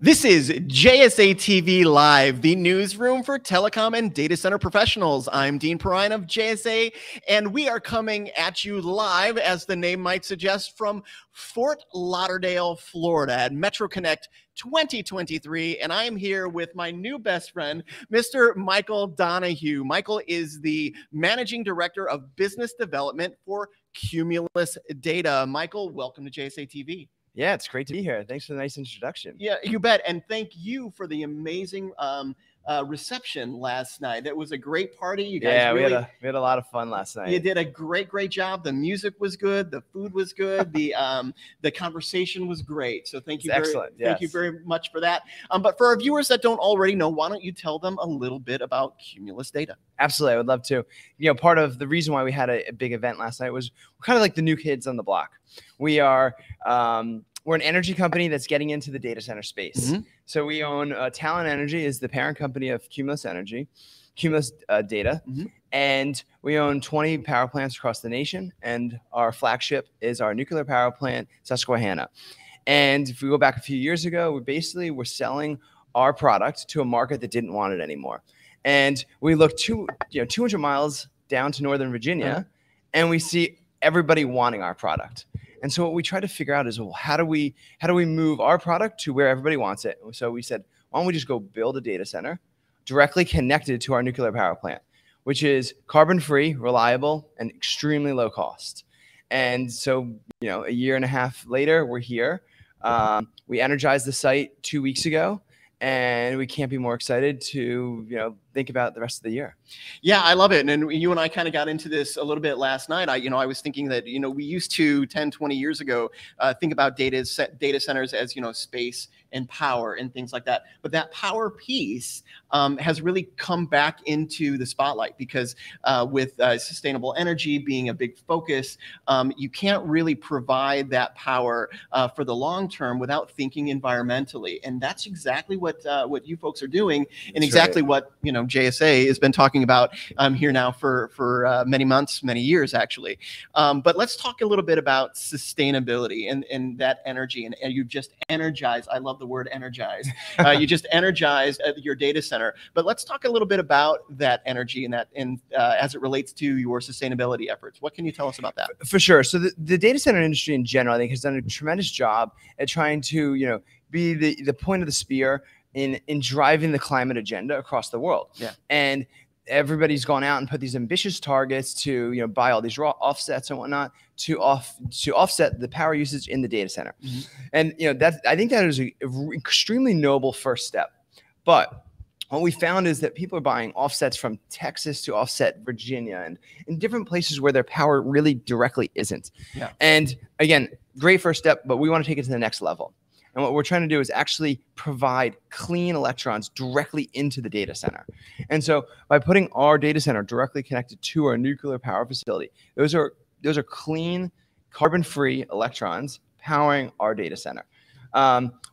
This is JSA TV Live, the newsroom for telecom and data center professionals. I'm Dean Perrine of JSA, and we are coming at you live, as the name might suggest, from Fort Lauderdale, Florida at Metro Connect 2023. And I am here with my new best friend, Mr. Michael Donahue. Michael is the Managing Director of Business Development for Cumulus Data. Michael, welcome to JSA TV. Yeah, it's great to be here. Thanks for the nice introduction. Yeah, you bet. And thank you for the amazing reception last night. That was a great party. You guys we had a lot of fun last night. You did a great job. The music was good. The food was good. The conversation was great. So thank you. Thank you very much for that. But for our viewers that don't already know, why don't you tell them a little bit about Cumulus Data? Absolutely. I would love to. You know, part of the reason why we had a big event last night was we're kind of like the new kids on the block. We are, we're an energy company that's getting into the data center space. Mm-hmm. So we own Talent Energy is the parent company of Cumulus Energy, Cumulus Data. Mm-hmm. And we own 20 power plants across the nation. And our flagship is our nuclear power plant, Susquehanna. And if we go back a few years ago, we basically were selling our product to a market that didn't want it anymore. And we looked 200 miles down to Northern Virginia, mm-hmm. and we see everybody wanting our product. And so what we try to figure out is, well, how do we move our product to where everybody wants it? So we said, why don't we just go build a data center directly connected to our nuclear power plant, which is carbon-free, reliable, and extremely low cost. And so, you know, a year and a half later, we're here. We energized the site 2 weeks ago. And we can't be more excited to, you know, think about the rest of the year. Yeah, I love it. And you and I kind of got into this a little bit last night. I was thinking that, you know, we used to 10, 20 years ago think about data centers as, you know, space and power and things like that. But that power piece has really come back into the spotlight because with sustainable energy being a big focus, you can't really provide that power for the long term without thinking environmentally. And that's exactly what you folks are doing, and that's exactly what, you know, JSA has been talking about here now for many months, many years, actually. But let's talk a little bit about sustainability and that energy. And you just energize. I love the word energize. You just energize your data center. But let's talk a little bit about that energy and that, and as it relates to your sustainability efforts. What can you tell us about that? For sure. So the data center industry in general, I think, has done a tremendous job at trying to, you know, be the point of the spear in driving the climate agenda across the world. Yeah. And everybody's gone out and put these ambitious targets to, you know, buy all these raw offsets and whatnot to offset the power usage in the data center. Mm-hmm. And, you know, that, I think that is an extremely noble first step. But what we found is that people are buying offsets from Texas to offset Virginia and in different places where their power really directly isn't. Yeah. And again, great first step, but we want to take it to the next level. And what we're trying to do is actually provide clean electrons directly into the data center. And so by putting our data center directly connected to our nuclear power facility, those are clean, carbon-free electrons powering our data center.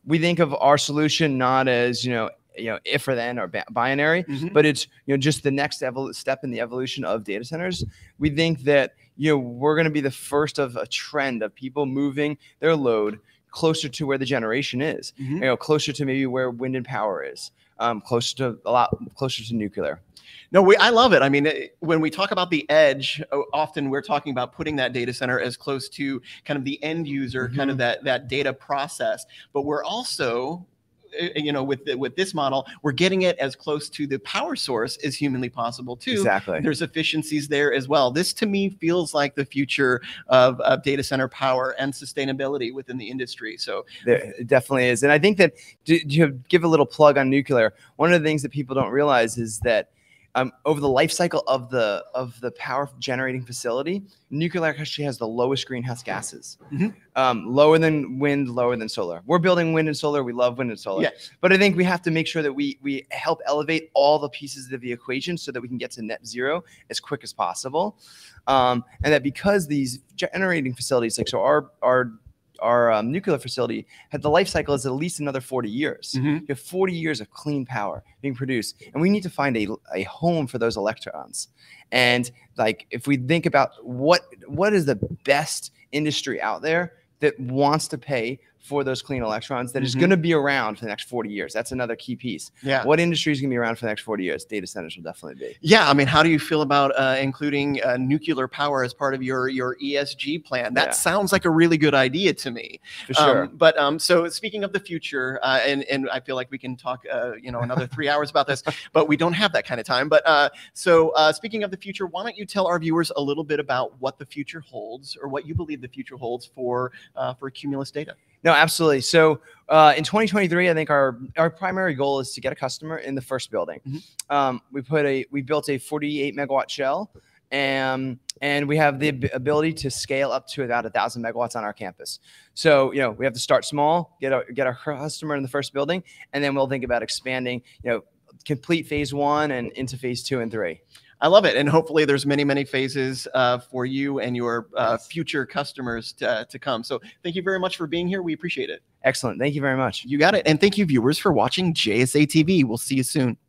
We think of our solution not as, you know, if or then or binary, mm-hmm. but it's, you know, just the next step in the evolution of data centers. We think that, you know, we're going to be the first of a trend of people moving their load closer to where the generation is, mm-hmm. you know, closer to maybe where wind and power is, a lot closer to nuclear. No, I love it. I mean, when we talk about the edge, often we're talking about putting that data center as close to kind of the end user, mm-hmm. kind of that data process. But we're also, you know, with this model, we're getting it as close to the power source as humanly possible too. Exactly. There's efficiencies there as well. This to me feels like the future of data center power and sustainability within the industry. So there, it definitely is. And I think that, to give a little plug on nuclear, one of the things that people don't realize is that over the life cycle of the power generating facility, nuclear actually has the lowest greenhouse gases, mm-hmm. Lower than wind, lower than solar. We're building wind and solar. We love wind and solar. Yeah. But I think we have to make sure that we help elevate all the pieces of the equation so that we can get to net zero as quick as possible. And that because these generating facilities, like so our nuclear facility, had the life cycle is at least another 40 years. Mm-hmm. You have 40 years of clean power being produced. And we need to find a home for those electrons. And like, if we think about what is the best industry out there that wants to pay for those clean electrons that is going to be around for the next 40 years. That's another key piece. Yeah. What industry is going to be around for the next 40 years? Data centers will definitely be. Yeah. I mean, how do you feel about including nuclear power as part of your ESG plan? That sounds like a really good idea to me. For sure. So speaking of the future, and I feel like we can talk, another 3 hours about this, but we don't have that kind of time. But speaking of the future, why don't you tell our viewers a little bit about what the future holds, or what you believe the future holds for Cumulus Data? No, absolutely. So in 2023, I think our primary goal is to get a customer in the first building. We built a 48 megawatt shell, and we have the ability to scale up to about 1,000 megawatts on our campus. So we have to start small, get our customer in the first building, and then we'll think about expanding. Complete phase one and into phase 2 and 3. I love it. And hopefully there's many, many phases for you and your future customers to come. So thank you very much for being here. We appreciate it. Excellent. Thank you very much. You got it. And thank you, viewers, for watching JSA TV. We'll see you soon.